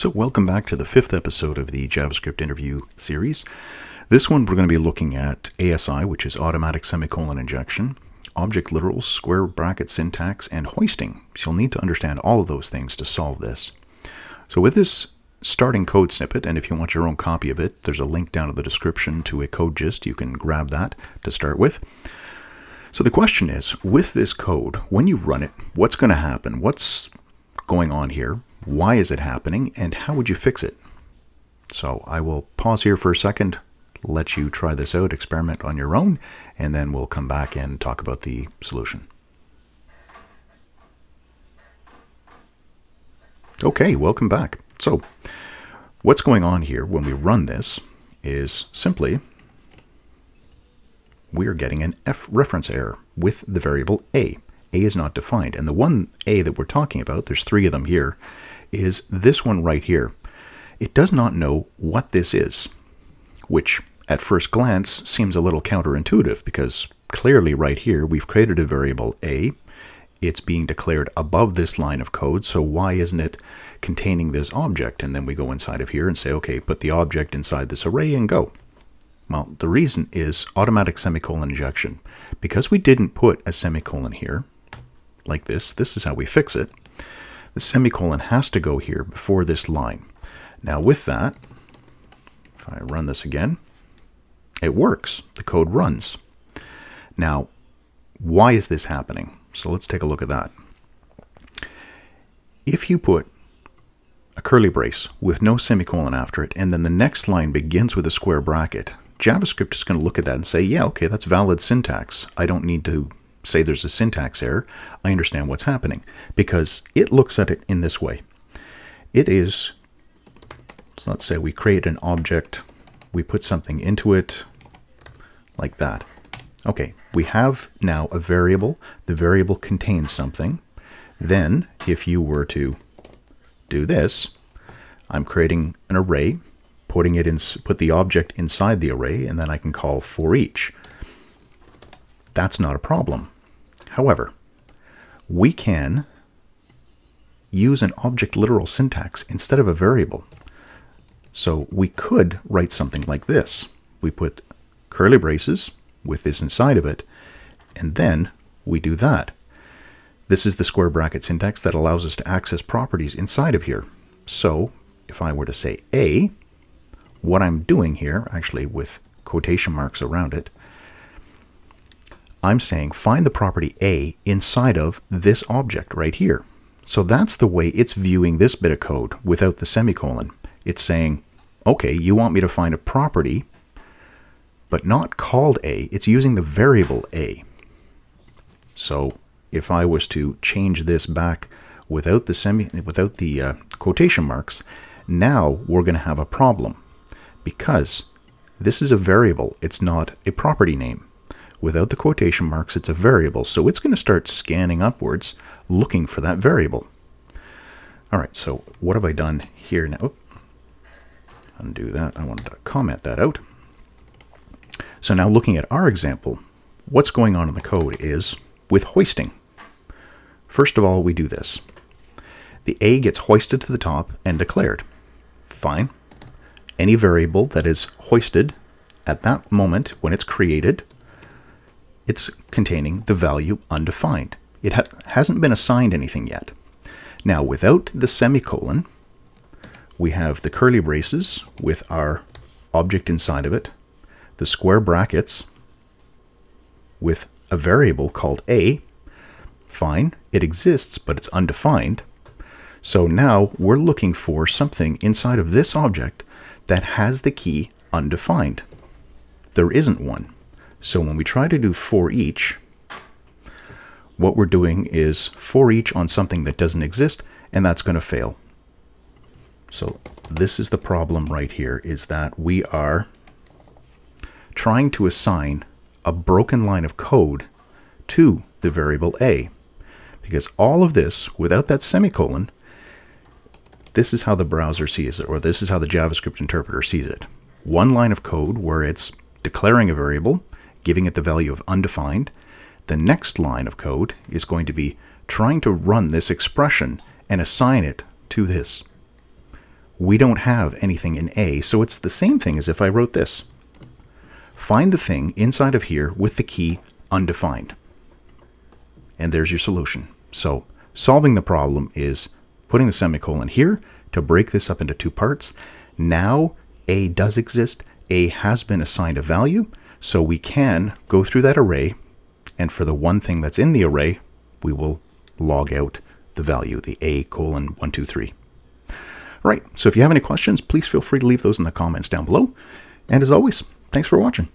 So welcome back to the 5th episode of the JavaScript interview series. This one we're going to be looking at ASI, which is automatic semicolon injection, object literals, square bracket syntax, and hoisting. So you'll need to understand all of those things to solve this. So with this starting code snippet, and if you want your own copy of it, there's a link down in the description to a code gist. You can grab that to start with. So the question is, with this code, when you run it, what's going to happen? What's going on here? Why is it happening, and how would you fix it? So I will pause here for a second, let you try this out, experiment on your own, and then we'll come back and talk about the solution. Okay, welcome back. So what's going on here when we run this is simply we are getting an F reference error with the variable A. A is not defined, and the one A that we're talking about, there's three of them here, is this one right here. It does not know what this is, which at first glance seems a little counterintuitive, because clearly right here we've created a variable A. It's being declared above this line of code, so why isn't it containing this object? And then we go inside of here and say, okay, put the object inside this array and go. Well, the reason is automatic semicolon injection. Because we didn't put a semicolon here, like this is how we fix it. The semicolon has to go here before this line. Now with that, if I run this again, it works. The code runs. Now, why is this happening? So let's take a look at that. If you put a curly brace with no semicolon after it, and then the next line begins with a square bracket, JavaScript is going to look at that and say, yeah, okay, that's valid syntax. I don't need to say there's a syntax error. I understand what's happening, because it looks at it in this way. It is, so let's say we create an object, we put something into it like that. Okay, we have now a variable. The variable contains something. Then if you were to do this, I'm creating an array, putting it in, put the object inside the array, and then I can call for each. That's not a problem. However, we can use an object literal syntax instead of a variable. So we could write something like this. We put curly braces with this inside of it, and then we do that. This is the square bracket syntax that allows us to access properties inside of here. So if I were to say A, what I'm doing here, actually with quotation marks around it, I'm saying find the property A inside of this object right here. So that's the way it's viewing this bit of code without the semicolon. It's saying, okay, you want me to find a property but not called A, it's using the variable A. So if I was to change this back without the quotation marks, now we're going to have a problem, because this is a variable, it's not a property name. Without the quotation marks, it's a variable, so it's going to start scanning upwards looking for that variable. All right, so what have I done here now? Oh, undo that, I wanted to comment that out. So now looking at our example, what's going on in the code is with hoisting. First of all, we do this. The A gets hoisted to the top and declared. Fine. Any variable that is hoisted at that moment when it's created, it's containing the value undefined. It hasn't been assigned anything yet. Now without the semicolon, we have the curly braces with our object inside of it, the square brackets with a variable called A. Fine, it exists, but it's undefined. So now we're looking for something inside of this object that has the key undefined. There isn't one. So when we try to do for each, what we're doing is for each on something that doesn't exist, and that's going to fail. So this is the problem right here, is that we are trying to assign a broken line of code to the variable A, because all of this without that semicolon, this is how the browser sees it, or this is how the JavaScript interpreter sees it. One line of code where it's declaring a variable, giving it the value of undefined. The next line of code is going to be trying to run this expression and assign it to this. we don't have anything in A, so it's the same thing as if I wrote this. Find the thing inside of here with the key undefined. And there's your solution. So solving the problem is putting the semicolon here to break this up into two parts. Now A does exist. A has been assigned a value. So we can go through that array, and for the one thing that's in the array, we will log out the value, the A:1, 2, 3. All right, so if you have any questions, please feel free to leave those in the comments down below. And as always, thanks for watching.